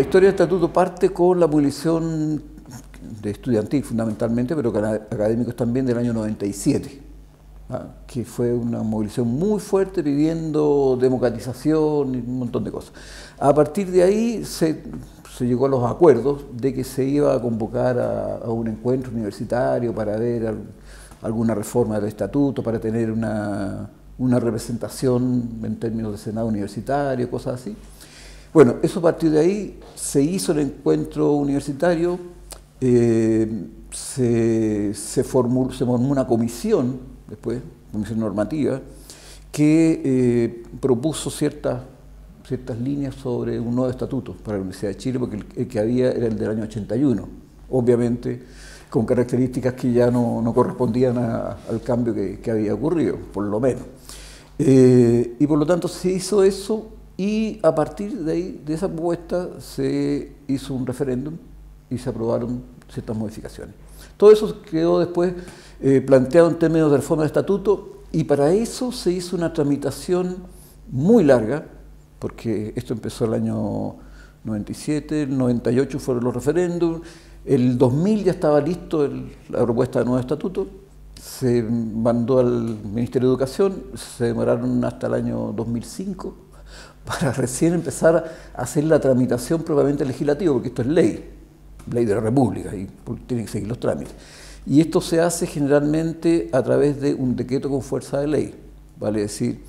La historia del estatuto parte con la abolición de estudiantil fundamentalmente, pero académicos también, del año 97, que fue una movilización muy fuerte pidiendo democratización y un montón de cosas. A partir de ahí se llegó a los acuerdos de que se iba a convocar a un encuentro universitario para ver alguna reforma del estatuto, para tener una representación en términos de Senado universitario, cosas así. Bueno, eso a partir de ahí se hizo el encuentro universitario, se formó una comisión, después, comisión normativa, que propuso ciertas líneas sobre un nuevo estatuto para la Universidad de Chile, porque el que había era el del año 81, obviamente con características que ya no correspondían al cambio que había ocurrido, por lo menos. Y por lo tanto se hizo eso. Y a partir de ahí, de esa propuesta, se hizo un referéndum y se aprobaron ciertas modificaciones. Todo eso quedó después planteado en términos de reforma de estatuto, y para eso se hizo una tramitación muy larga, porque esto empezó el año 97, el 98 fueron los referéndums, el 2000 ya estaba listo la propuesta de nuevo estatuto, se mandó al Ministerio de Educación, se demoraron hasta el año 2005, para recién empezar a hacer la tramitación propiamente legislativa, porque esto es ley de la República, y tienen que seguir los trámites. Y esto se hace generalmente a través de un decreto con fuerza de ley, vale decir,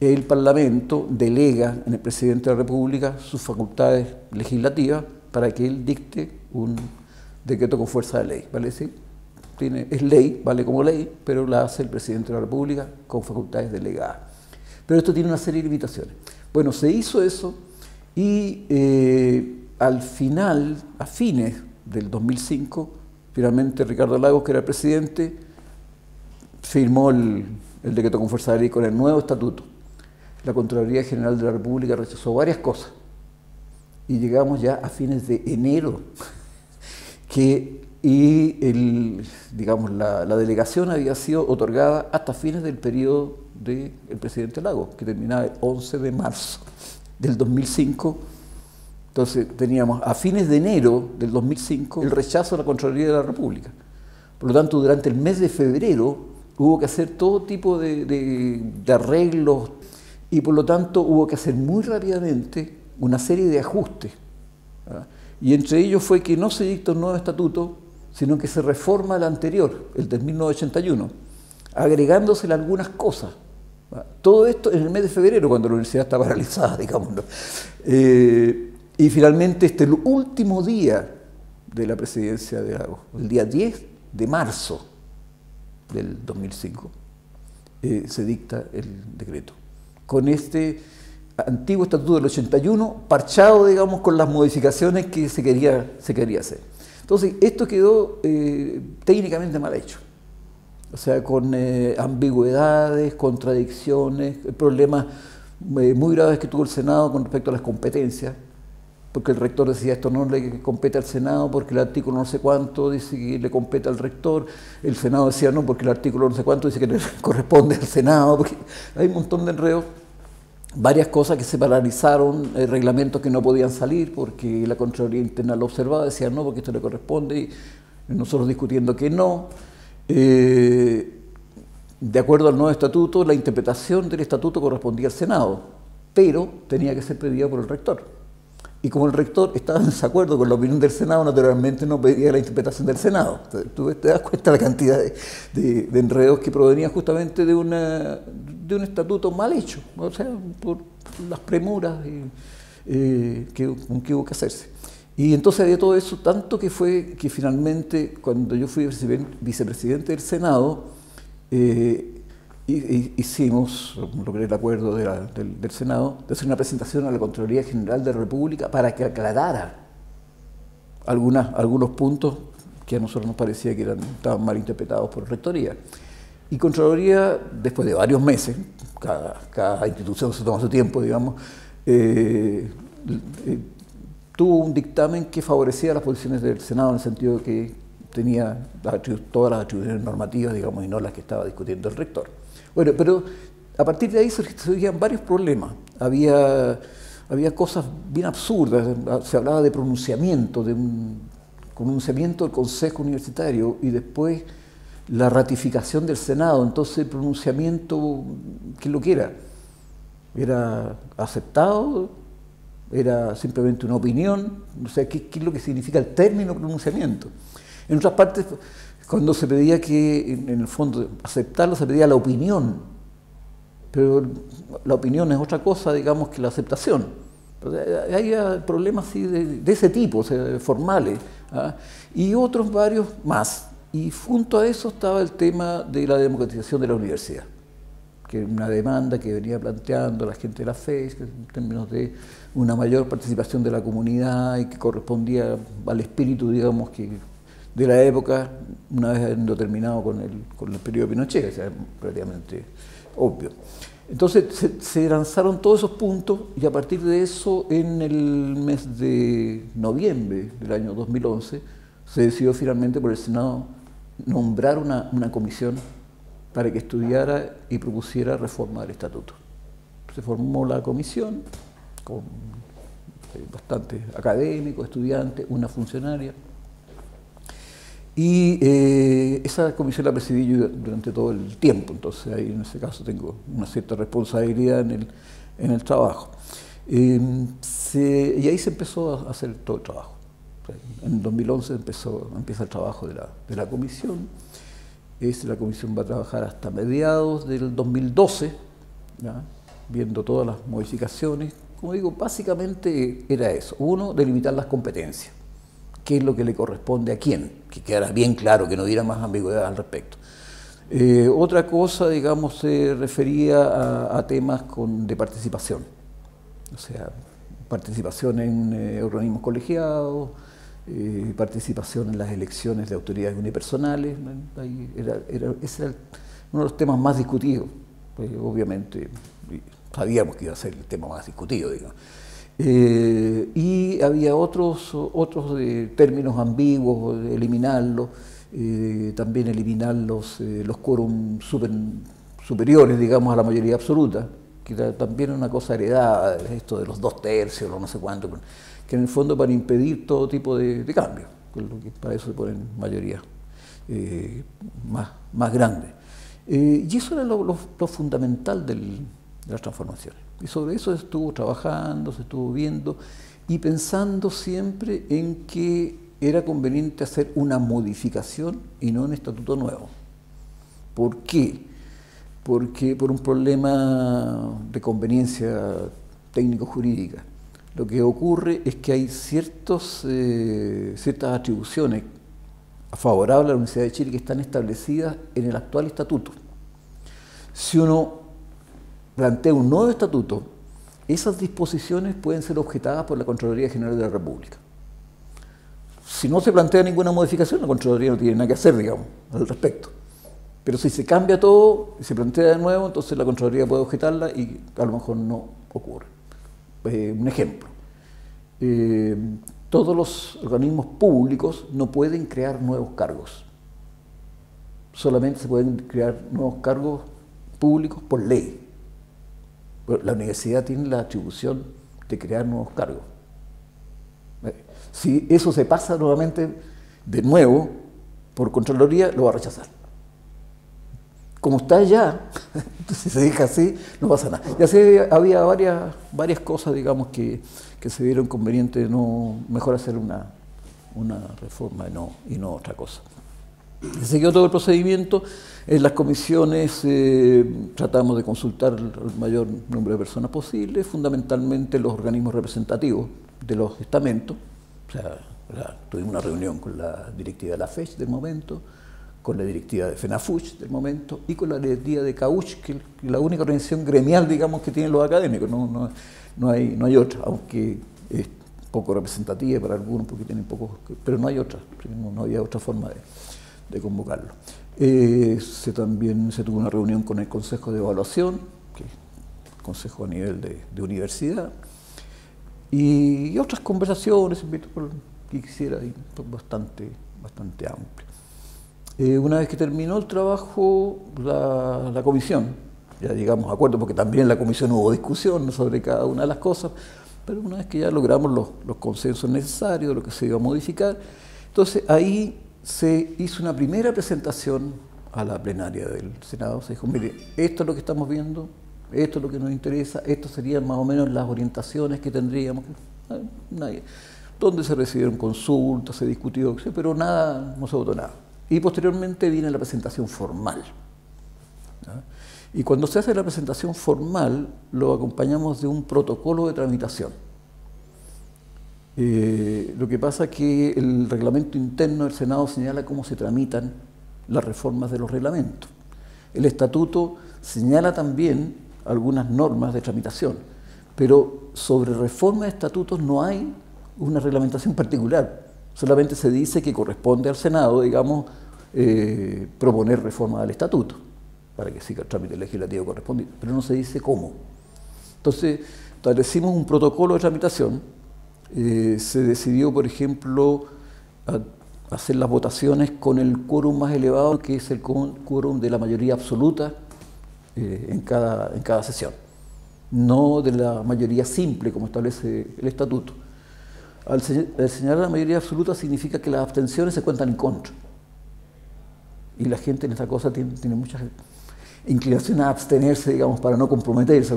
el Parlamento delega en el Presidente de la República sus facultades legislativas para que él dicte un decreto con fuerza de ley, vale decir, es ley, vale como ley, pero la hace el Presidente de la República con facultades delegadas. Pero esto tiene una serie de limitaciones. Bueno, se hizo eso y al final, a fines del 2005, finalmente Ricardo Lagos, que era el presidente, firmó el decreto con fuerza de ley con el nuevo estatuto. La Contraloría General de la República rechazó varias cosas y llegamos ya a fines de enero digamos, la delegación había sido otorgada hasta fines del periodo del presidente Lagos, que terminaba el 11 de marzo del 2005. Entonces teníamos a fines de enero del 2005 el rechazo a la Contraloría de la República. Por lo tanto, durante el mes de febrero hubo que hacer todo tipo de arreglos, y por lo tanto hubo que hacer muy rápidamente una serie de ajustes, ¿verdad? Y entre ellos fue que no se dictó un nuevo estatuto, sino que se reforma el anterior, el de 1981, agregándosele algunas cosas. Todo esto en el mes de febrero, cuando la universidad está paralizada, digámoslo. Y finalmente, este el último día de la presidencia de Lagos, el día 10 de marzo del 2005, se dicta el decreto. Con este antiguo estatuto del 81, parchado, digamos, con las modificaciones que se quería hacer. Entonces, esto quedó técnicamente mal hecho. O sea, con ambigüedades, contradicciones, problemas muy graves que tuvo el Senado con respecto a las competencias, porque el rector decía esto no le compete al Senado, porque el artículo no sé cuánto dice que le compete al rector, el Senado decía no, porque el artículo no sé cuánto dice que le corresponde al Senado, porque hay un montón de enredos, varias cosas que se paralizaron, reglamentos que no podían salir, porque la Contraloría Interna lo observaba, decía no, porque esto le corresponde, y nosotros discutiendo que no. De acuerdo al nuevo estatuto, la interpretación del estatuto correspondía al Senado, pero tenía que ser pedida por el rector. Y como el rector estaba en desacuerdo con la opinión del Senado, naturalmente no pedía la interpretación del Senado. Entonces, tú te das cuenta de la cantidad de enredos que provenían justamente de un estatuto mal hecho, o sea, por las premuras que hubo que hacerse. Y entonces había todo eso, tanto que fue que finalmente, cuando yo fui vicepresidente del Senado, hicimos, logré el acuerdo del Senado, de hacer una presentación a la Contraloría General de la República para que aclarara algunos puntos que a nosotros nos parecía que estaban mal interpretados por Rectoría. Y Contraloría, después de varios meses, cada institución se toma su tiempo, digamos, tuvo un dictamen que favorecía las posiciones del Senado en el sentido de que tenía todas las atribuciones normativas, digamos, y no las que estaba discutiendo el rector. Bueno, pero a partir de ahí surgían varios problemas. Había había cosas bien absurdas, se hablaba de pronunciamiento, de un pronunciamiento del Consejo Universitario y después la ratificación del Senado, entonces el pronunciamiento, ¿qué es lo que era? ¿Era aceptado? ¿Era simplemente una opinión? O sea, ¿qué es lo que significa el término pronunciamiento? En otras partes, cuando se pedía que, en el fondo, aceptarlo, se pedía la opinión, pero la opinión es otra cosa, digamos, que la aceptación. Hay problemas así de ese tipo, o sea, formales, ¿ah? Y otros varios más. Y junto a eso estaba el tema de la democratización de la universidad, que era una demanda que venía planteando la gente de la FECH, en términos de una mayor participación de la comunidad y que correspondía al espíritu, digamos, que de la época, una vez habiendo terminado con el periodo de Pinochet, que sea prácticamente obvio. Entonces se lanzaron todos esos puntos y a partir de eso, en el mes de noviembre del año 2011, se decidió finalmente por el Senado nombrar una comisión para que estudiara y propusiera reforma del estatuto. Se formó la comisión con bastantes académicos, estudiantes, una funcionaria. Y esa comisión la presidí yo durante todo el tiempo, entonces ahí en ese caso tengo una cierta responsabilidad en el trabajo. Y ahí se empezó a hacer todo el trabajo. En 2011 empieza el trabajo de la comisión. La comisión va a trabajar hasta mediados del 2012, ¿ya? Viendo todas las modificaciones. Como digo, básicamente era eso. Uno, delimitar las competencias. Qué es lo que le corresponde a quién, que quedara bien claro, que no diera más ambigüedad al respecto. Otra cosa, digamos, se refería a temas de participación, o sea, participación en organismos colegiados, participación en las elecciones de autoridades unipersonales. Ahí ese era uno de los temas más discutidos, pues, obviamente sabíamos que iba a ser el tema más discutido, digamos. Y había otros términos ambiguos, eliminarlos, también eliminar los quórum superiores, digamos, a la mayoría absoluta, que era también una cosa heredada, esto de los 2/3, o no sé cuánto, que en el fondo para impedir todo tipo de cambios, que para eso se ponen mayorías más grandes. Y eso era lo fundamental de las transformaciones. Y sobre eso se estuvo trabajando, se estuvo viendo y pensando siempre en que era conveniente hacer una modificación y no un estatuto nuevo. ¿Por qué? Porque por un problema de conveniencia técnico-jurídica. Lo que ocurre es que hay ciertas atribuciones favorables a la Universidad de Chile que están establecidas en el actual estatuto. Si uno plantea un nuevo estatuto, esas disposiciones pueden ser objetadas por la Contraloría General de la República. Si no se plantea ninguna modificación, la Contraloría no tiene nada que hacer, digamos, al respecto. Pero si se cambia todo y se plantea de nuevo, entonces la Contraloría puede objetarla y a lo mejor no ocurre. Un ejemplo. Todos los organismos públicos no pueden crear nuevos cargos. Solamente se pueden crear nuevos cargos públicos por ley. La universidad tiene la atribución de crear nuevos cargos. Si eso se pasa nuevamente, de nuevo, por Contraloría, lo va a rechazar. Como está ya, si se deja así, no pasa nada. Ya había varias cosas, digamos, que se vieron convenientes, no, mejor hacer una reforma y no otra cosa. Se siguió todo el procedimiento. En las comisiones tratamos de consultar al mayor número de personas posible, fundamentalmente los organismos representativos de los estamentos. O sea, tuvimos una reunión con la directiva de la FECH del momento, con la directiva de FENAFUCH del momento y con la directiva de CAUCH, que es la única organización gremial, digamos, que tienen los académicos. No hay otra, aunque es poco representativa para algunos porque tienen pocos, pero no hay otra, no había otra forma de convocarlo. También se tuvo una reunión con el Consejo de Evaluación, que es el Consejo a nivel de universidad, y otras conversaciones que quisiera, bastante amplio. Una vez que terminó el trabajo, la comisión, ya llegamos a acuerdo, porque también en la comisión hubo discusión sobre cada una de las cosas, Pero una vez que ya logramos los consensos necesarios de lo que se iba a modificar, entonces ahí se hizo una primera presentación a la plenaria del Senado. Se dijo, mire, esto es lo que estamos viendo, esto es lo que nos interesa, estas serían más o menos las orientaciones que tendríamos. Donde se recibieron consultas, se discutió, pero nada, no se votó nada. Y posteriormente viene la presentación formal. Y cuando se hace la presentación formal, lo acompañamos de un protocolo de tramitación. Lo que pasa es que el reglamento interno del Senado señala cómo se tramitan las reformas de los reglamentos. El estatuto señala también algunas normas de tramitación, pero sobre reforma de estatutos no hay una reglamentación particular. Solamente se dice que corresponde al Senado, digamos, proponer reforma del estatuto para que siga el trámite legislativo correspondiente, pero no se dice cómo. Entonces, establecimos un protocolo de tramitación. Se decidió, por ejemplo, hacer las votaciones con el quórum más elevado, que es el quórum de la mayoría absoluta en cada sesión, no de la mayoría simple, como establece el estatuto. Al señalar la mayoría absoluta significa que las abstenciones se cuentan en contra. Y la gente en esta cosa tiene mucha inclinación a abstenerse, digamos, para no comprometerse.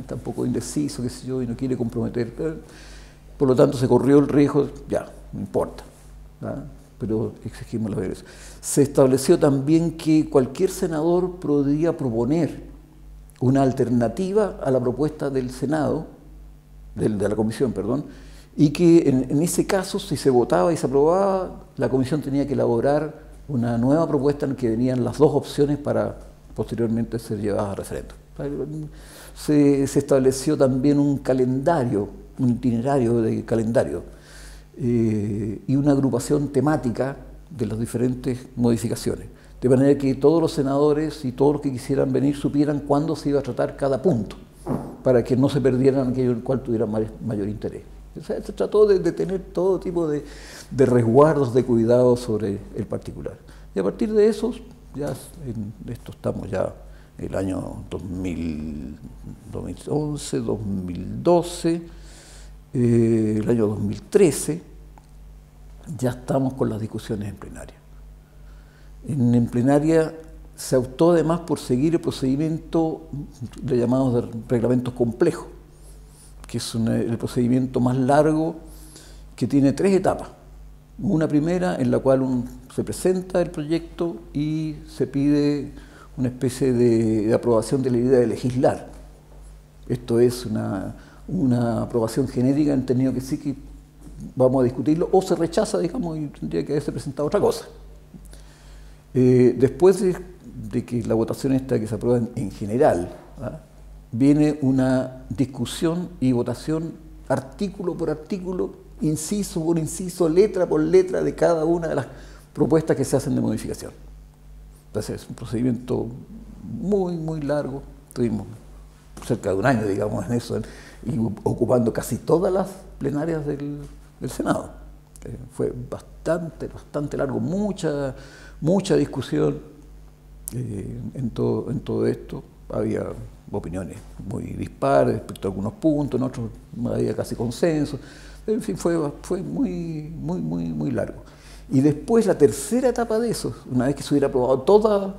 Está un poco indeciso, qué sé yo, y no quiere comprometer. Por lo tanto, se corrió el riesgo, ya, no importa, ¿verdad? Pero exigimos la mayoría. Se estableció también que cualquier senador podría proponer una alternativa a la propuesta del Senado, de la Comisión, perdón, y que en ese caso, si se votaba y se aprobaba, la Comisión tenía que elaborar una nueva propuesta en que venían las dos opciones para posteriormente ser llevadas a referéndum. Se estableció también un calendario, un itinerario de calendario y una agrupación temática de las diferentes modificaciones, de manera que todos los senadores y todos los que quisieran venir supieran cuándo se iba a tratar cada punto, para que no se perdieran aquello en el cual tuvieran mayor interés. O sea, se trató de tener todo tipo de resguardos, de cuidados sobre el particular. Y a partir de eso, ya en esto estamos ya el año 2000, 2011, 2012, el año 2013, ya estamos con las discusiones en plenaria. En plenaria se optó además por seguir el procedimiento de llamados reglamentos complejos, que es el procedimiento más largo, que tiene tres etapas. Una primera en la cual se presenta el proyecto y se pide una especie de aprobación de la idea de legislar. Esto es una aprobación genérica, en tenido que sí que vamos a discutirlo, o se rechaza, digamos, y tendría que haberse presentado otra cosa. Después de que la votación está, que se aprueba en general, ¿verdad?, viene una discusión y votación artículo por artículo, inciso por inciso, letra por letra de cada una de las propuestas que se hacen de modificación. Entonces es un procedimiento muy, muy largo. Tuvimos cerca de un año, digamos, en eso, y ocupando casi todas las plenarias del Senado. Fue bastante, bastante largo, mucha discusión en todo esto. Había opiniones muy dispares respecto a algunos puntos, en otros había casi consenso. En fin, fue muy largo. Y después la tercera etapa de eso, una vez que se hubiera aprobado todas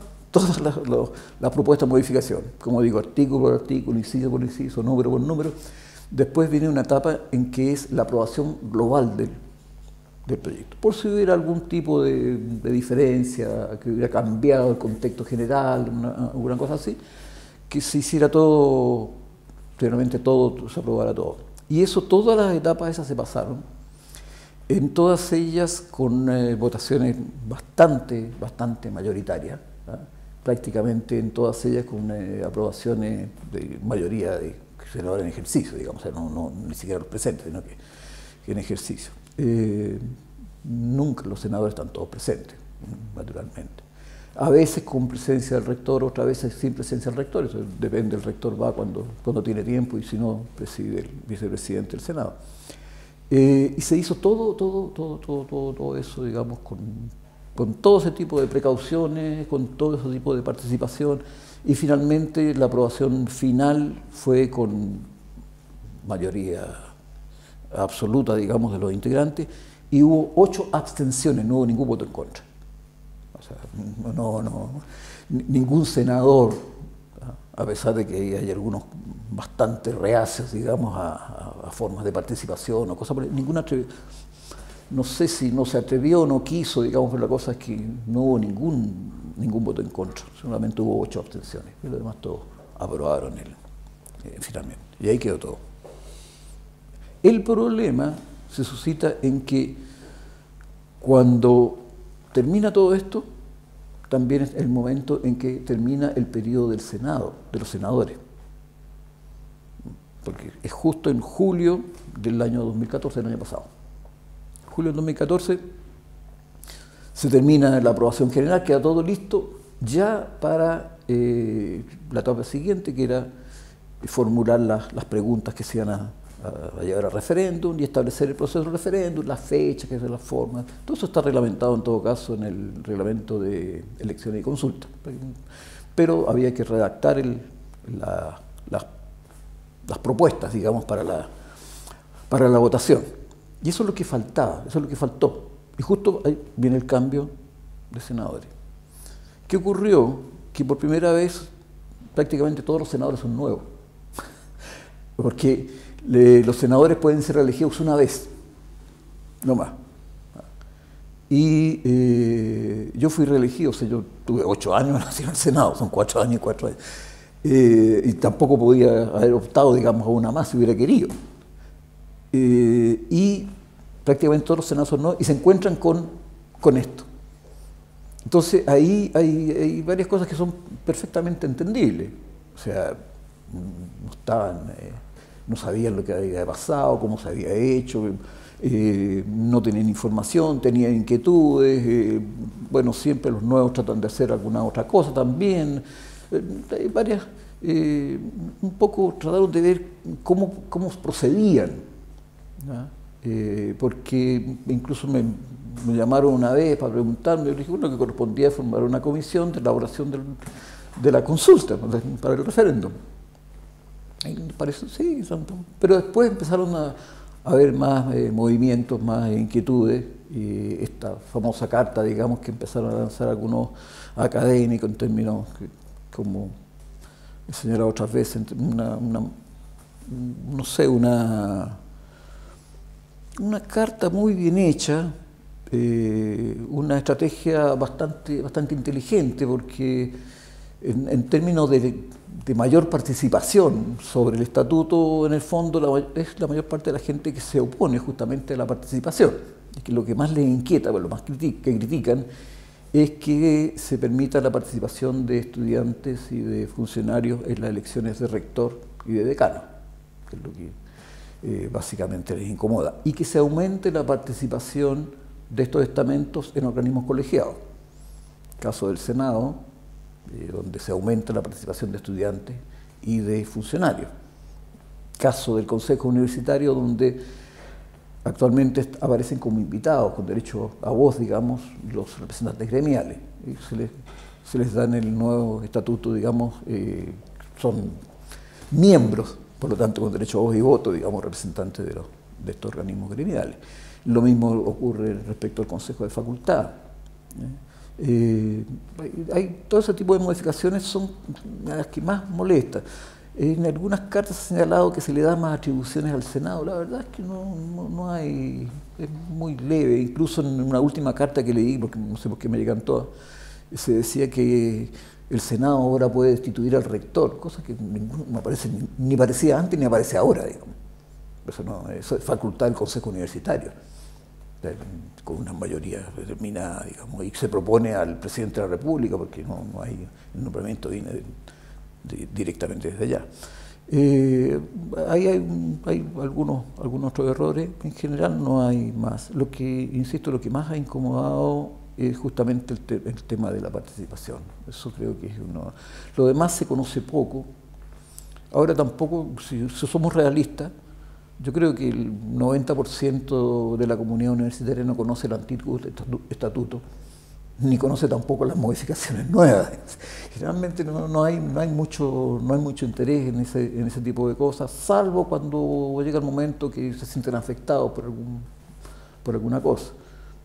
las propuestas de modificación, como digo, artículo por artículo, inciso por inciso, número por número, después viene una etapa en que es la aprobación global del proyecto. Por si hubiera algún tipo de diferencia, que hubiera cambiado el contexto general, alguna cosa así, que se hiciera todo, realmente todo, se aprobara todo. Y eso, todas las etapas esas se pasaron, en todas ellas con votaciones bastante mayoritarias, ¿verdad? Prácticamente en todas ellas con aprobaciones de mayoría de senadores en ejercicio, digamos, o sea, ni siquiera los presentes, sino que en ejercicio. Nunca los senadores están todos presentes, naturalmente. A veces con presencia del rector, otras veces sin presencia del rector. Eso depende, el rector va cuando tiene tiempo y si no, preside el vicepresidente del Senado. Y se hizo todo eso, digamos, con todo ese tipo de precauciones, con todo ese tipo de participación. Y finalmente la aprobación final fue con mayoría absoluta, digamos, de los integrantes, y hubo 8 abstenciones, no hubo ningún voto en contra. O sea, ningún senador, a pesar de que hay algunos bastante reacios, digamos, a formas de participación o cosas por ahí, ninguna, no sé si no se atrevió o no quiso, digamos, pero la cosa es que no hubo ningún voto en contra, solamente hubo 8 abstenciones, y los demás todos aprobaron él, finalmente, y ahí quedó todo. El problema se suscita en que cuando termina todo esto, también es el momento en que termina el periodo del Senado, de los senadores. Porque es justo en julio del año 2014, el año pasado. Julio del 2014 se termina la aprobación general, queda todo listo ya para la etapa siguiente, que era formular las preguntas que se iban a llevar al referéndum y establecer el proceso del referéndum, las fechas, que son las formas. Todo eso está reglamentado en todo caso en el reglamento de elecciones y consultas. Pero había que redactar las propuestas, digamos, para la votación. Y eso es lo que faltaba, eso es lo que faltó. Y justo ahí viene el cambio de senadores. ¿Qué ocurrió? Que por primera vez prácticamente todos los senadores son nuevos. Porque los senadores pueden ser elegidos una vez, no más. Y yo fui reelegido, o sea, yo tuve 8 años en el Senado, son 4 años y 4 años. Y tampoco podía haber optado, digamos, a una más si hubiera querido. Y prácticamente todos los senadores no, y se encuentran con esto. Entonces ahí hay varias cosas que son perfectamente entendibles. O sea, no sabían lo que había pasado, cómo se había hecho, no tenían información, tenían inquietudes, bueno, siempre los nuevos tratan de hacer alguna otra cosa también. Hay varias, un poco trataron de ver cómo procedían, ¿no? Porque incluso me llamaron una vez para preguntarme, yo dije, bueno, que correspondía formar una comisión de elaboración de la consulta para el referéndum. Y parece, sí, pero después empezaron a haber más movimientos, más inquietudes, y esta famosa carta, digamos, que empezaron a lanzar algunos académicos en términos como he señalado otras veces, no sé, una carta muy bien hecha, una estrategia bastante inteligente, porque en términos de mayor participación sobre el estatuto, en el fondo es la mayor parte de la gente que se opone justamente a la participación. Es que lo que más les inquieta, bueno, lo más que critican, es que se permita la participación de estudiantes y de funcionarios en las elecciones de rector y de decano, que es lo que básicamente les incomoda, y que se aumente la participación de estos estamentos en organismos colegiados. Caso del Senado, donde se aumenta la participación de estudiantes y de funcionarios. Caso del Consejo Universitario, donde actualmente aparecen como invitados, con derecho a voz, digamos, los representantes gremiales. Y se les dan el nuevo estatuto, digamos, son miembros, por lo tanto, con derecho a voz y voto, digamos, representantes de estos organismos gremiales. Lo mismo ocurre respecto al Consejo de Facultad. Hay todo ese tipo de modificaciones son las que más molestan. En algunas cartas se ha señalado que se le da más atribuciones al Senado. La verdad es que no hay, es muy leve. Incluso en una última carta que leí, porque no sé por qué me llegan todas, se decía que el Senado ahora puede destituir al rector, cosa que no aparece, ni parecía antes ni aparece ahora, digamos. Eso es facultad del Consejo Universitario, con una mayoría determinada, digamos, y se propone al presidente de la República, porque no hay, el nombramiento viene directamente desde allá. Ahí hay algunos otros errores. En general no hay más. Lo que, insisto, lo que más ha incomodado es justamente el tema de la participación. Eso creo que es uno. Lo demás se conoce poco. Ahora tampoco, si somos realistas, yo creo que el 90% de la comunidad universitaria no conoce el antiguo estatuto, ni conoce tampoco las modificaciones nuevas. Generalmente no hay mucho interés en ese tipo de cosas, salvo cuando llega el momento que se sienten afectados por alguna cosa.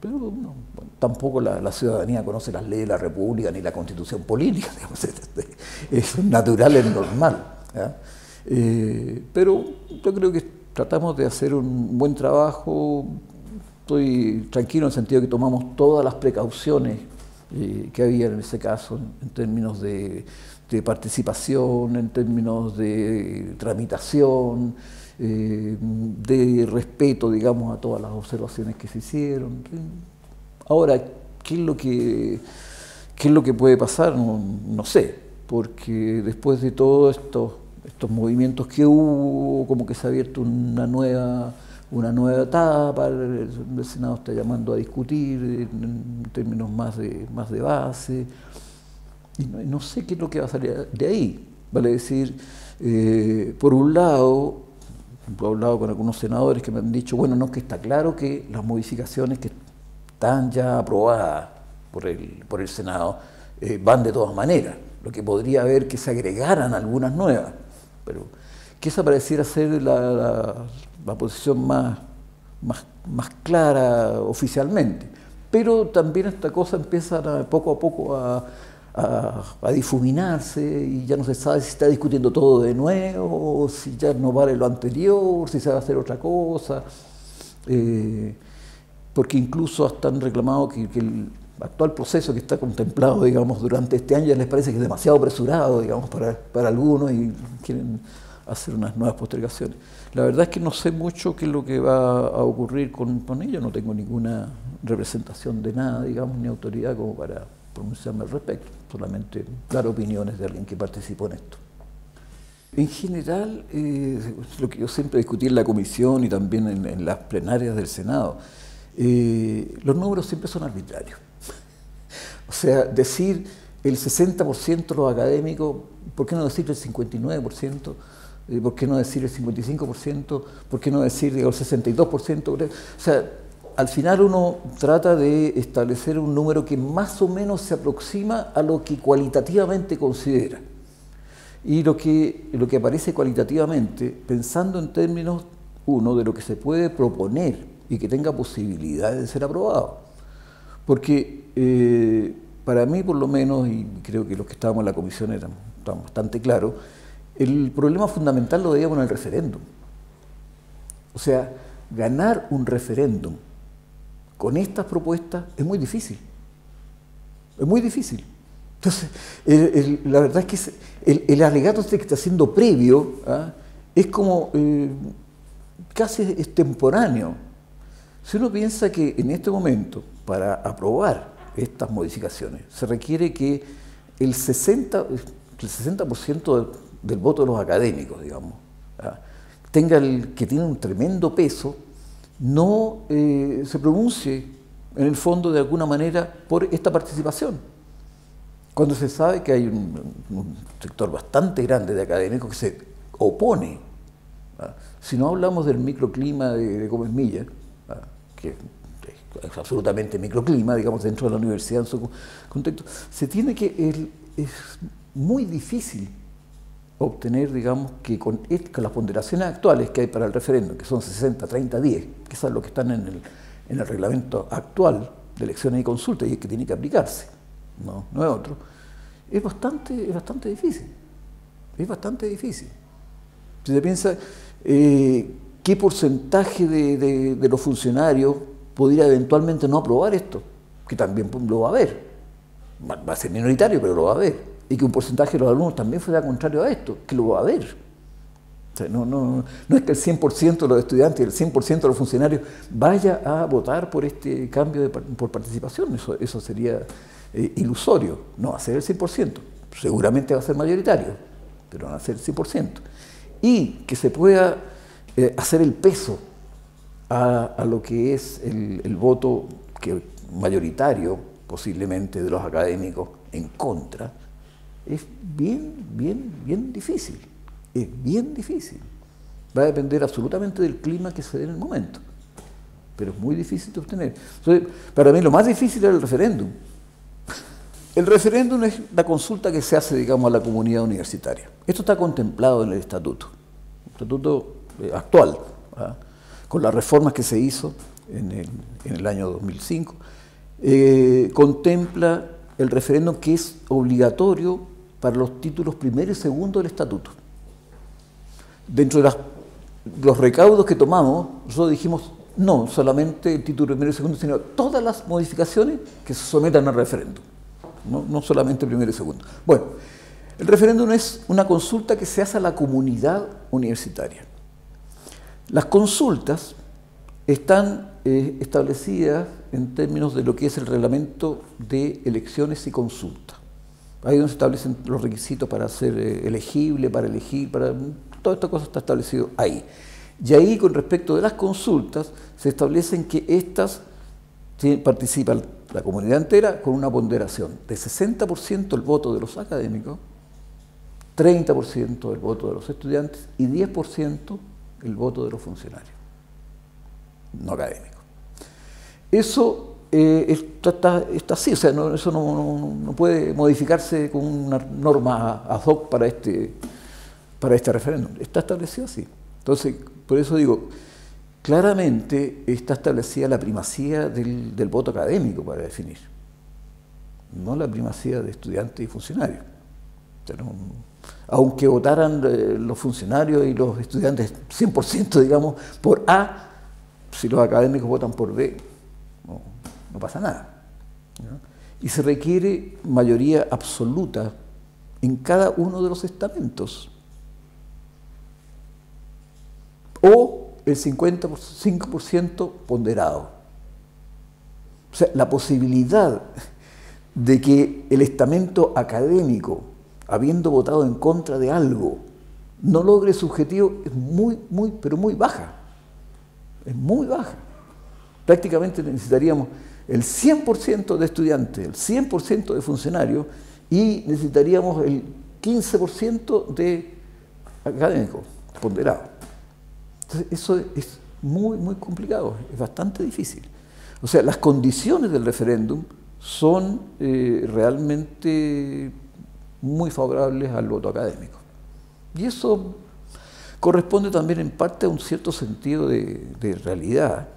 Pero no, tampoco la ciudadanía conoce las leyes de la República ni la Constitución política, digamos, es natural, es normal. Pero yo creo que tratamos de hacer un buen trabajo. Estoy tranquilo en el sentido de que tomamos todas las precauciones que había en ese caso, en términos de participación, en términos de tramitación, de respeto, digamos, a todas las observaciones que se hicieron. Ahora, ¿qué es lo que puede pasar? No sé, porque después de todos estos movimientos que hubo, como que se ha abierto una nueva etapa, el Senado está llamando a discutir en términos más de base, y no sé qué es lo que va a salir de ahí. Vale decir, por un lado, he hablado con algunos senadores que me han dicho, bueno, no, es que está claro que las modificaciones que están ya aprobadas por el Senado van de todas maneras, lo que podría haber que se agregaran algunas nuevas, pero que esa pareciera ser la posición más clara oficialmente. Pero también esta cosa empieza poco a poco a difuminarse, y ya no se sabe si se está discutiendo todo de nuevo, o si ya no vale lo anterior, si se va a hacer otra cosa. Porque incluso hasta han reclamado que el actual proceso que está contemplado, digamos, durante este año, ya les parece que es demasiado apresurado, digamos, para algunos, y quieren hacer unas nuevas postergaciones. La verdad es que no sé mucho qué es lo que va a ocurrir con ello, no tengo ninguna representación de nada, digamos, ni autoridad como para pronunciarme al respecto, solamente dar opiniones de alguien que participó en esto. En general, lo que yo siempre discutí en la comisión y también en las plenarias del Senado, los números siempre son arbitrarios. O sea, decir el 60% de los académicos, ¿por qué no decir el 59%? ¿Por qué no decir el 55%? ¿Por qué no decir, digo, el 62%? O sea, al final uno trata de establecer un número que más o menos se aproxima a lo que cualitativamente considera. Y lo que aparece cualitativamente, pensando en términos, uno, de lo que se puede proponer y que tenga posibilidades de ser aprobado. Porque para mí, por lo menos, y creo que los que estábamos en la comisión estaban bastante claros, el problema fundamental lo veíamos en el referéndum. O sea, ganar un referéndum con estas propuestas es muy difícil. Es muy difícil. Entonces, la verdad es que el alegato que está siendo previo, ¿ah?, es como casi extemporáneo. Si uno piensa que en este momento, para aprobar estas modificaciones, se requiere que el 60% del voto de los académicos, digamos, que tiene un tremendo peso, no se pronuncie en el fondo de alguna manera por esta participación, cuando se sabe que hay un sector bastante grande de académicos que se opone. Si no hablamos del microclima de Gómez Milla, que es absolutamente microclima, digamos, dentro de la universidad en su contexto, es muy difícil obtener, digamos, que con las ponderaciones actuales que hay para el referéndum, que son 60, 30, 10, que es lo que están en el reglamento actual de elecciones y consultas, y es que tiene que aplicarse, no es otro, es bastante difícil. Es bastante difícil. Si se piensa qué porcentaje de los funcionarios podría eventualmente no aprobar esto, que también lo va a haber. Va a ser minoritario, pero lo va a haber. Y que un porcentaje de los alumnos también fuera contrario a esto, que lo va a haber. O sea, no es que el 100% de los estudiantes y el 100% de los funcionarios vaya a votar por este cambio por participación, eso sería ilusorio. No va a ser el 100%, seguramente va a ser mayoritario, pero no va a ser el 100%. Y que se pueda hacer el peso a lo que es el voto mayoritario, posiblemente, de los académicos en contra, es bien difícil, es bien difícil. Va a depender absolutamente del clima que se dé en el momento, pero es muy difícil de obtener. Entonces, para mí lo más difícil era el referéndum, El referéndum es la consulta que se hace, digamos, a la comunidad universitaria. Esto está contemplado en el estatuto actual, ¿verdad? Con las reformas que se hizo en el año 2005, contempla el referéndum que es obligatorio para los títulos primero y segundo del estatuto. Dentro de los recaudos que tomamos, nosotros dijimos no solamente el título primero y segundo, sino todas las modificaciones que se sometan al referéndum. No solamente primero y segundo. Bueno, el referéndum es una consulta que se hace a la comunidad universitaria. Las consultas están establecidas en términos de lo que es el reglamento de elecciones y consulta. Ahí donde se establecen los requisitos para ser elegible, para elegir, para toda esta cosa está establecido ahí. Y ahí, con respecto de las consultas, se establecen que estas participan la comunidad entera con una ponderación de 60% el voto de los académicos, 30% el voto de los estudiantes y 10% el voto de los funcionarios no académicos. Eso está así, o sea, eso no puede modificarse con una norma ad hoc para este referéndum. Está establecido así. Entonces, por eso digo, claramente está establecida la primacía del voto académico para definir, no la primacía de estudiantes y funcionarios. O sea, no, aunque votaran los funcionarios y los estudiantes 100%, digamos, por A, si los académicos votan por B, no pasa nada, ¿no? Y se requiere mayoría absoluta en cada uno de los estamentos. O el 55% ponderado. O sea, la posibilidad de que el estamento académico, habiendo votado en contra de algo, no logre su objetivo es muy baja. Es muy baja. Prácticamente necesitaríamos el 100% de estudiantes, el 100% de funcionarios y necesitaríamos el 15% de académicos ponderados. Entonces, eso es muy complicado, es bastante difícil. O sea, las condiciones del referéndum son realmente muy favorables al voto académico. Y eso corresponde también en parte a un cierto sentido de realidad,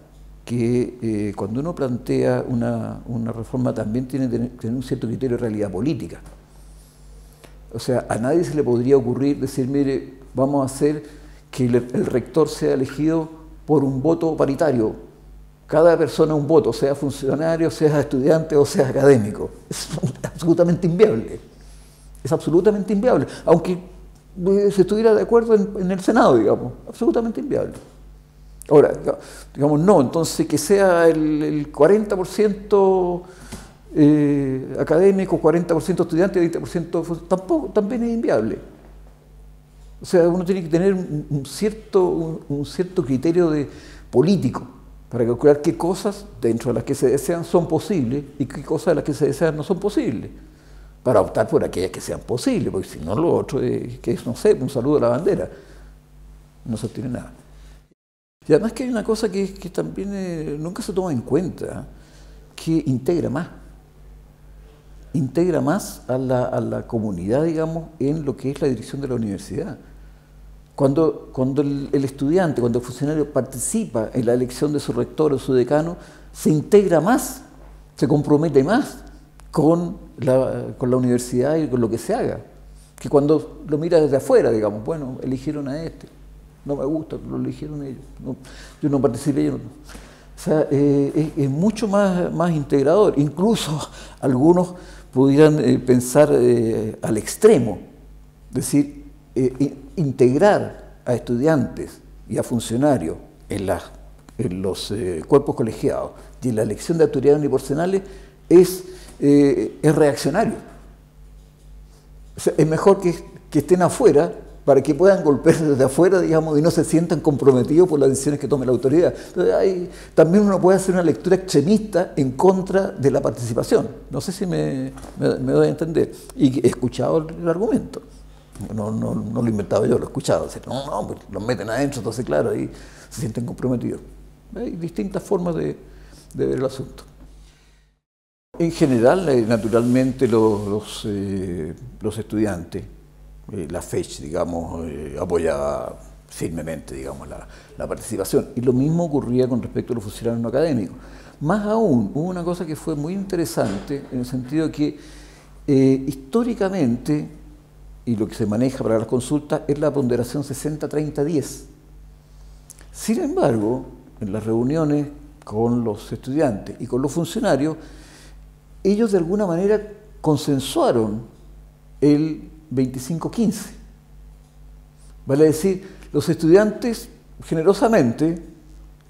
que cuando uno plantea una reforma también tiene que tener un cierto criterio de realidad política. O sea, a nadie se le podría ocurrir decir, mire, vamos a hacer que el rector sea elegido por un voto paritario, cada persona un voto, sea funcionario, sea estudiante o sea académico. Es absolutamente inviable, es absolutamente inviable, aunque se estuviera de acuerdo en el Senado, digamos, absolutamente inviable. Ahora, digamos, no, entonces que sea el 40% académico, 40% estudiante, 20% tampoco, también es inviable. O sea, uno tiene que tener un cierto criterio político para calcular qué cosas dentro de las que se desean son posibles y qué cosas de las que se desean no son posibles, para optar por aquellas que sean posibles, porque si no lo otro es, que es, no sé, un saludo a la bandera, no se obtiene nada. Y además que hay una cosa que también nunca se toma en cuenta, que integra más a la comunidad, digamos, en lo que es la dirección de la universidad. Cuando el estudiante, cuando el funcionario participa en la elección de su rector o su decano, se integra más, se compromete más con la universidad y con lo que se haga, que cuando lo mira desde afuera, digamos, bueno, eligieron a este, no me gusta, pero lo eligieron ellos, no, yo no participé, yo no. O sea, es mucho más integrador, incluso algunos pudieran pensar al extremo, es decir, integrar a estudiantes y a funcionarios en los cuerpos colegiados y en la elección de autoridades unipersonales es reaccionario. O sea, es mejor que estén afuera para que puedan golpearse desde afuera, digamos, y no se sientan comprometidos por las decisiones que tome la autoridad. Entonces, también uno puede hacer una lectura extremista en contra de la participación. No sé si me doy a entender. Y he escuchado el argumento. No lo inventaba yo, lo escuchaba. No, los meten adentro, entonces claro, ahí se sienten comprometidos. Hay distintas formas de ver el asunto. En general, naturalmente, los estudiantes, la FECH, digamos, apoyaba firmemente, digamos, la participación. Y lo mismo ocurría con respecto a los funcionarios no académicos. Más aún, hubo una cosa que fue muy interesante, en el sentido que históricamente, y lo que se maneja para las consultas, es la ponderación 60-30-10. Sin embargo, en las reuniones con los estudiantes y con los funcionarios, ellos de alguna manera consensuaron el 25-15. Vale decir, los estudiantes generosamente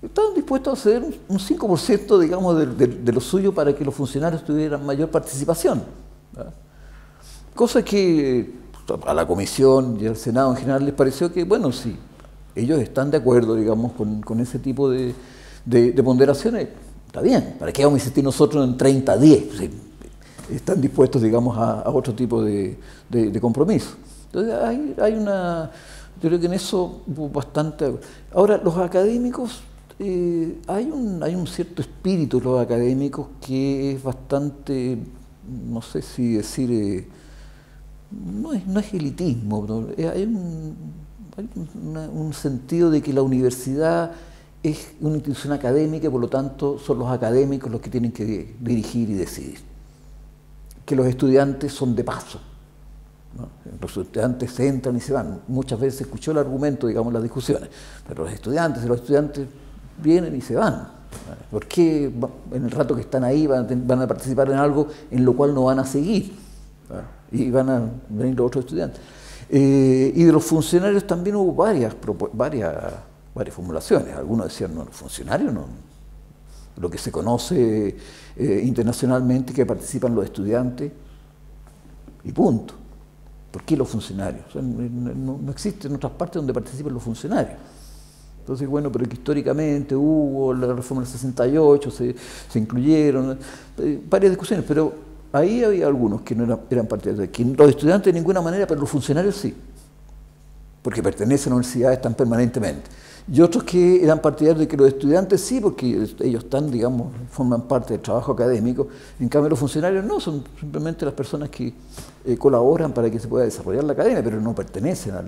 estaban dispuestos a ceder un 5%, digamos, de lo suyo para que los funcionarios tuvieran mayor participación, ¿verdad? Cosa que a la Comisión y al Senado en general les pareció que, bueno, sí, ellos están de acuerdo, digamos, con ese tipo de ponderaciones. Está bien, ¿para qué vamos a insistir nosotros en 30-10? Si están dispuestos, digamos, a otro tipo de compromiso. Entonces hay una... Yo creo que en eso hubo bastante... Ahora, los académicos, hay un cierto espíritu de los académicos que es bastante, no sé si decir... no es elitismo, ¿no? Hay un sentido de que la universidad es una institución académica y por lo tanto son los académicos los que tienen que dirigir y decidir. Que los estudiantes son de paso, ¿no? Los estudiantes entran y se van. Muchas veces se escuchó el argumento, digamos, en las discusiones, pero los estudiantes vienen y se van. ¿Por qué en el rato que están ahí van a participar en algo en lo cual no van a seguir? Y van a venir los otros estudiantes. Y de los funcionarios también hubo varias formulaciones. Algunos decían, no, los funcionarios no. Lo que se conoce internacionalmente, que participan los estudiantes y punto. ¿Por qué los funcionarios? O sea, no existe en otras partes donde participan los funcionarios. Entonces, bueno, pero que históricamente hubo la reforma del 68, se incluyeron, varias discusiones, pero ahí había algunos que no eran partidarios, que los estudiantes de ninguna manera, pero los funcionarios sí, porque pertenecen a universidades tan permanentemente. Y otros que eran partidarios de que los estudiantes sí, porque ellos están, digamos, forman parte del trabajo académico. En cambio, los funcionarios no, son simplemente las personas que colaboran para que se pueda desarrollar la academia, pero no pertenecen al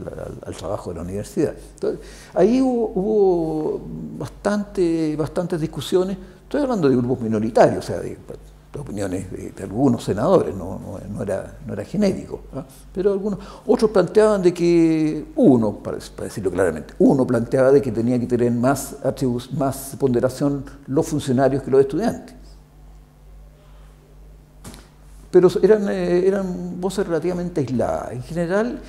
trabajo de la universidad. Entonces, ahí hubo bastantes discusiones. Estoy hablando de grupos minoritarios, o sea, de opiniones de algunos senadores, no era genérico, ¿no? Pero otros planteaban de que uno, para decirlo claramente, uno planteaba de que tenía que tener más ponderación los funcionarios que los estudiantes. Pero eran voces relativamente aisladas. En general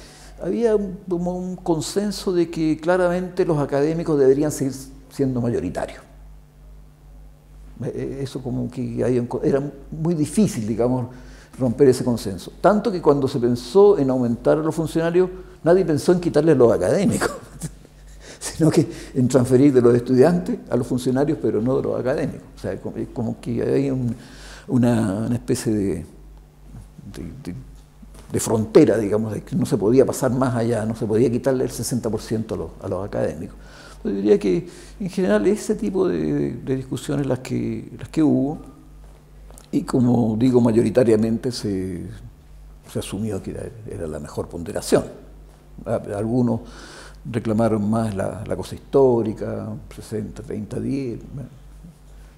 había como un consenso de que claramente los académicos deberían seguir siendo mayoritarios. Eso como que era muy difícil, digamos, romper ese consenso. Tanto que cuando se pensó en aumentar a los funcionarios, nadie pensó en quitarles a los académicos, sino que en transferir de los estudiantes a los funcionarios, pero no de los académicos. O sea, como que hay una especie de frontera, digamos, de que no se podía pasar más allá, no se podía quitarle el 60% a los académicos. Yo diría que en general ese tipo de discusiones las que hubo, y como digo, mayoritariamente se asumió que era la mejor ponderación. Algunos reclamaron más la cosa histórica, 60, 30, 10,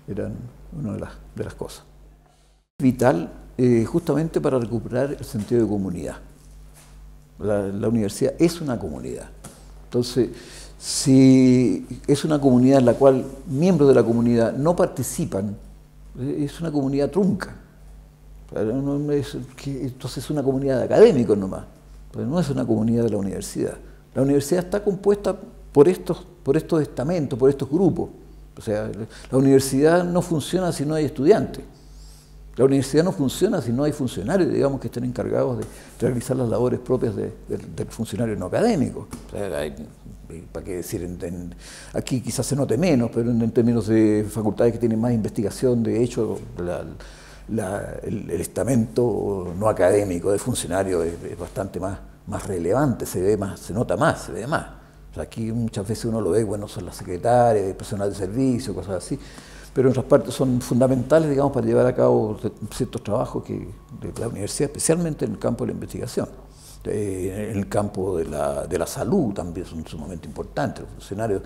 eran una de las cosas. Vital justamente para recuperar el sentido de comunidad. La universidad es una comunidad. Entonces, si es una comunidad en la cual miembros de la comunidad no participan, es una comunidad trunca. Entonces es una comunidad de académicos nomás, pero no es una comunidad de la universidad. La universidad está compuesta por estos estamentos, por estos grupos. O sea, la universidad no funciona si no hay estudiantes. La universidad no funciona si no hay funcionarios, digamos, que estén encargados de realizar las labores propias del funcionario no académico. O sea, ¿para qué decir? Aquí quizás se note menos, pero en términos de facultades que tienen más investigación, de hecho, el estamento no académico de funcionarios es bastante más relevante, se ve más, se nota más, se ve más. O sea, aquí muchas veces uno lo ve, bueno, son las secretarias, personal de servicio, cosas así. pero en otras partes son fundamentales, digamos, para llevar a cabo ciertos trabajos de la universidad, especialmente en el campo de la investigación. En el campo de la salud también son sumamente importantes los funcionarios.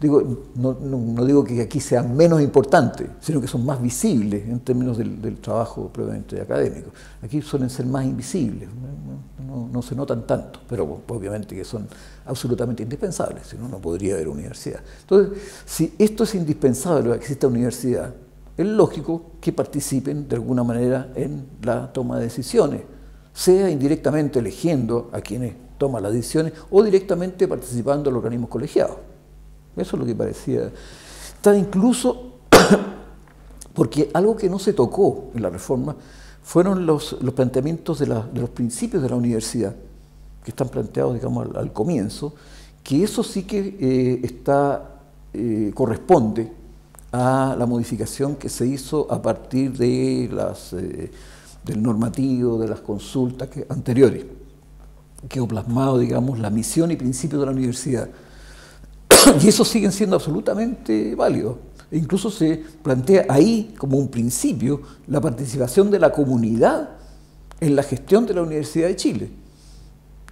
Digo, no digo que aquí sean menos importantes, sino que son más visibles en términos del trabajo probablemente académico. Aquí suelen ser más invisibles, no se notan tanto, pero obviamente que son absolutamente indispensables, si no, no podría haber universidad. Entonces, si esto es indispensable que exista universidad, es lógico que participen de alguna manera en la toma de decisiones, sea indirectamente eligiendo a quienes toman las decisiones o directamente participando en los organismos colegiados. Eso es lo que parecía. Está incluso porque algo que no se tocó en la reforma fueron los planteamientos de los principios de la universidad, que están planteados, digamos, al comienzo, que eso sí que corresponde a la modificación que se hizo a partir de del normativo, de las consultas anteriores. Quedó plasmado, digamos, la misión y principios de la universidad. Y esos siguen siendo absolutamente válidos. E incluso se plantea ahí, como un principio, la participación de la comunidad en la gestión de la Universidad de Chile.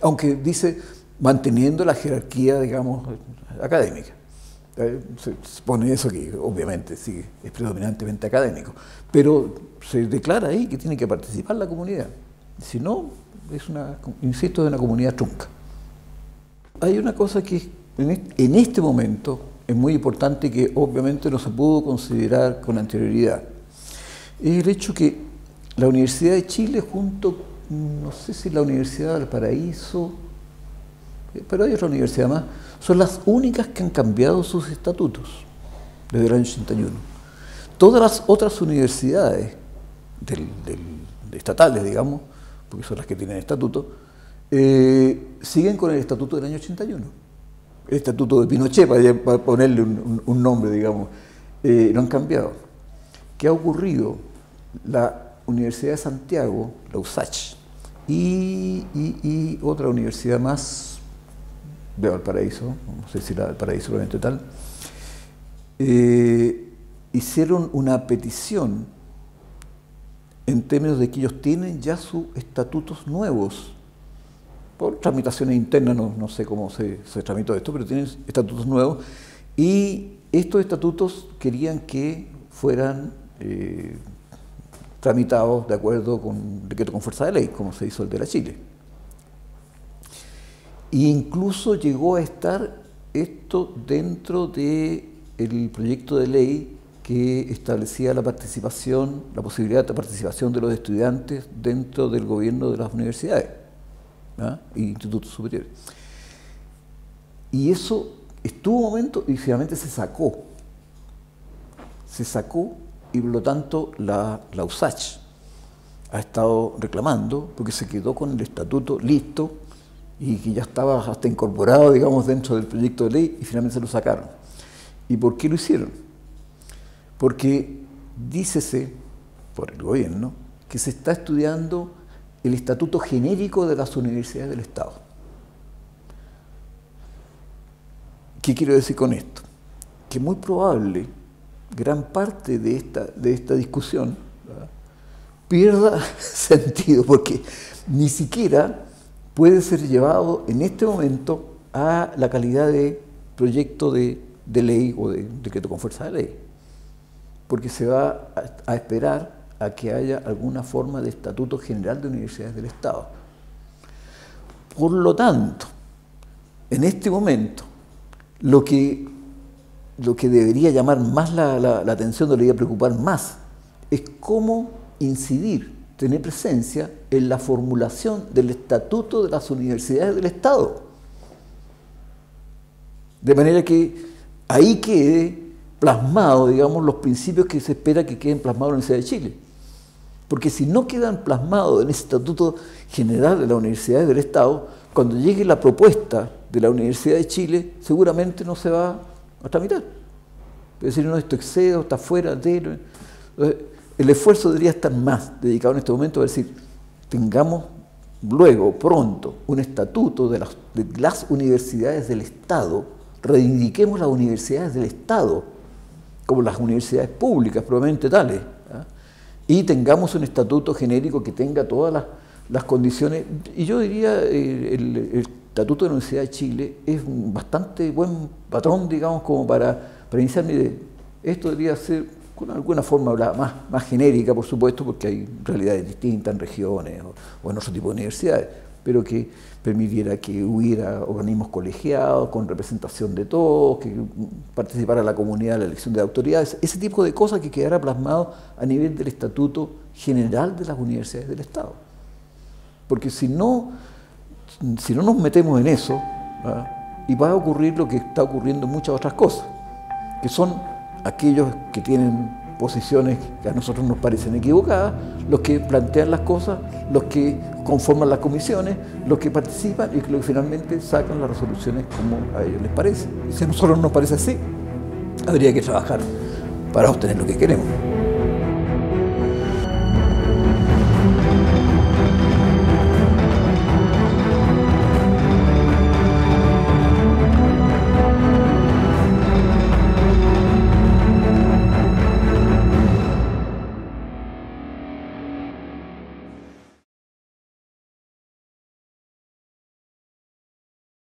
Aunque dice, manteniendo la jerarquía, digamos, académica. Se pone eso que, obviamente, sí, es predominantemente académico. Pero se declara ahí que tiene que participar la comunidad. Si no, es una, insisto, es una comunidad trunca. Hay una cosa que es en este momento es muy importante, que obviamente no se pudo considerar con anterioridad, es el hecho que la Universidad de Chile junto, no sé si la Universidad de Valparaíso, pero hay otra universidad más, son las únicas que han cambiado sus estatutos desde el año 81. Todas las otras universidades estatales, digamos, porque son las que tienen estatuto, siguen con el estatuto del año 81. El estatuto de Pinochet, para ponerle un nombre, digamos, no han cambiado. ¿Qué ha ocurrido? La Universidad de Santiago, la USACH, y otra universidad más de Valparaíso, no sé si la de Valparaíso realmente tal, hicieron una petición en términos de que ellos tienen ya sus estatutos nuevos. Por tramitaciones internas, no sé cómo se tramitó esto, pero tienen estatutos nuevos, y estos estatutos querían que fueran tramitados de acuerdo con decreto con fuerza de ley, como se hizo el de la Chile. E incluso llegó a estar esto dentro del proyecto de ley que establecía la participación, la posibilidad de participación de los estudiantes dentro del gobierno de las universidades, ¿no? Y institutos superiores. Y eso estuvo un momento y finalmente se sacó, y por lo tanto la USACH ha estado reclamando porque se quedó con el estatuto listo y que ya estaba hasta incorporado, digamos, dentro del proyecto de ley, y finalmente se lo sacaron. ¿Y por qué lo hicieron? Porque dícese por el gobierno que se está estudiando el estatuto genérico de las universidades del Estado. ¿Qué quiero decir con esto? Que muy probable gran parte de esta discusión, ¿verdad?, pierda sentido, porque ni siquiera puede ser llevado en este momento a la calidad de proyecto de ley o de decreto con fuerza de ley, porque se va a esperar a que haya alguna forma de estatuto general de universidades del Estado. Por lo tanto, en este momento, lo que debería llamar más la atención, debería preocupar más, es cómo incidir, tener presencia en la formulación del estatuto de las universidades del Estado. De manera que ahí quede plasmado, digamos, los principios que se espera que queden plasmados en la Universidad de Chile. Porque si no quedan plasmados en el Estatuto General de las Universidades del Estado, cuando llegue la propuesta de la Universidad de Chile, seguramente no se va a tramitar. Es decir, no, esto excede o está fuera de... Entonces, el esfuerzo debería estar más dedicado en este momento a decir, tengamos luego, pronto, un Estatuto de las Universidades del Estado, reivindiquemos las Universidades del Estado, como las universidades públicas, probablemente tales, ¿ah? Y tengamos un estatuto genérico que tenga todas las condiciones. Y yo diría, el estatuto de la Universidad de Chile es un bastante buen patrón, digamos, como para iniciar mi idea. Esto debería ser, con alguna forma más genérica, por supuesto, porque hay realidades distintas en regiones o en otro tipo de universidades, pero que permitiera que hubiera organismos colegiados, con representación de todos, que participara la comunidad en la elección de autoridades, ese tipo de cosas que quedara plasmado a nivel del Estatuto General de las Universidades del Estado. Porque si no nos metemos en eso, ¿verdad? Y va a ocurrir lo que está ocurriendo en muchas otras cosas, que son aquellos que tienen posiciones que a nosotros nos parecen equivocadas, los que plantean las cosas, los que conforman las comisiones, los que participan y los que finalmente sacan las resoluciones como a ellos les parece. Y si a nosotros nos parece así, habría que trabajar para obtener lo que queremos.